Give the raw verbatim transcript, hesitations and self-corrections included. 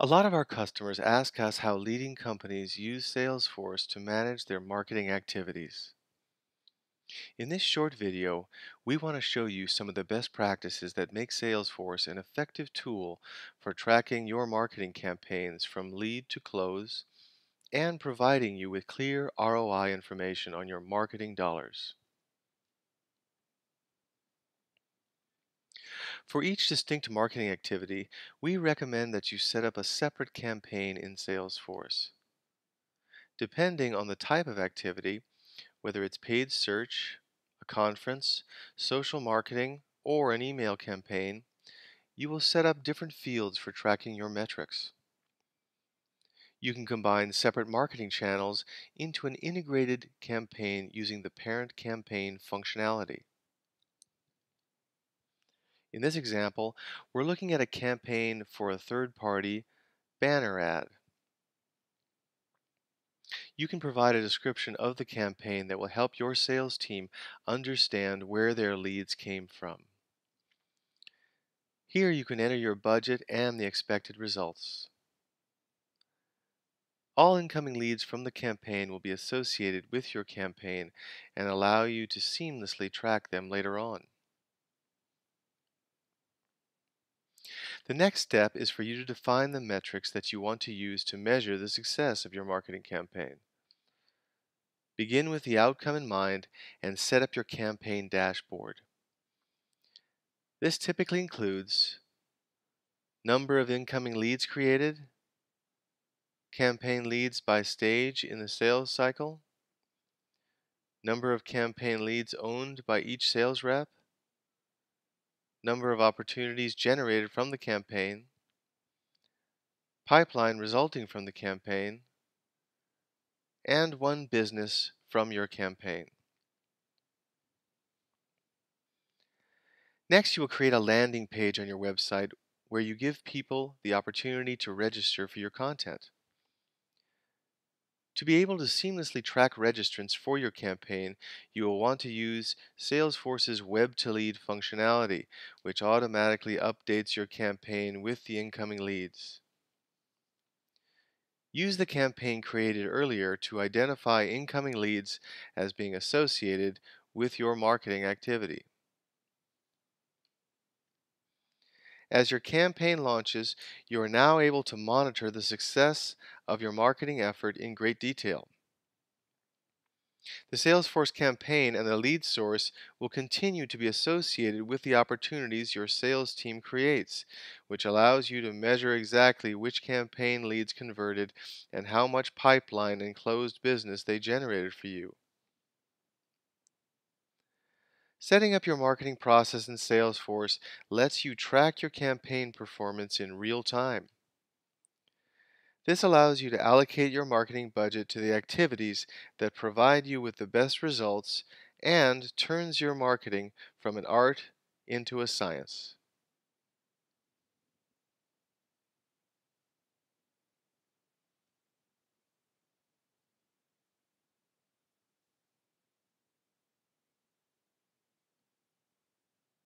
A lot of our customers ask us how leading companies use Salesforce to manage their marketing activities. In this short video, we want to show you some of the best practices that make Salesforce an effective tool for tracking your marketing campaigns from lead to close and providing you with clear R O I information on your marketing dollars. For each distinct marketing activity, we recommend that you set up a separate campaign in Salesforce. Depending on the type of activity, whether it's paid search, a conference, social marketing, or an email campaign, you will set up different fields for tracking your metrics. You can combine separate marketing channels into an integrated campaign using the parent campaign functionality. In this example, we're looking at a campaign for a third-party banner ad. You can provide a description of the campaign that will help your sales team understand where their leads came from. Here you can enter your budget and the expected results. All incoming leads from the campaign will be associated with your campaign and allow you to seamlessly track them later on. The next step is for you to define the metrics that you want to use to measure the success of your marketing campaign. Begin with the outcome in mind and set up your campaign dashboard. This typically includes number of incoming leads created, campaign leads by stage in the sales cycle, number of campaign leads owned by each sales rep, number of opportunities generated from the campaign, pipeline resulting from the campaign, and one business from your campaign. Next, you will create a landing page on your website where you give people the opportunity to register for your content. To be able to seamlessly track registrants for your campaign, you will want to use Salesforce's Web-to-Lead functionality, which automatically updates your campaign with the incoming leads. Use the campaign created earlier to identify incoming leads as being associated with your marketing activity. As your campaign launches, you are now able to monitor the success of your marketing effort in great detail. The Salesforce campaign and the lead source will continue to be associated with the opportunities your sales team creates, which allows you to measure exactly which campaign leads converted and how much pipeline and closed business they generated for you. Setting up your marketing process in Salesforce lets you track your campaign performance in real time. This allows you to allocate your marketing budget to the activities that provide you with the best results and turns your marketing from an art into a science.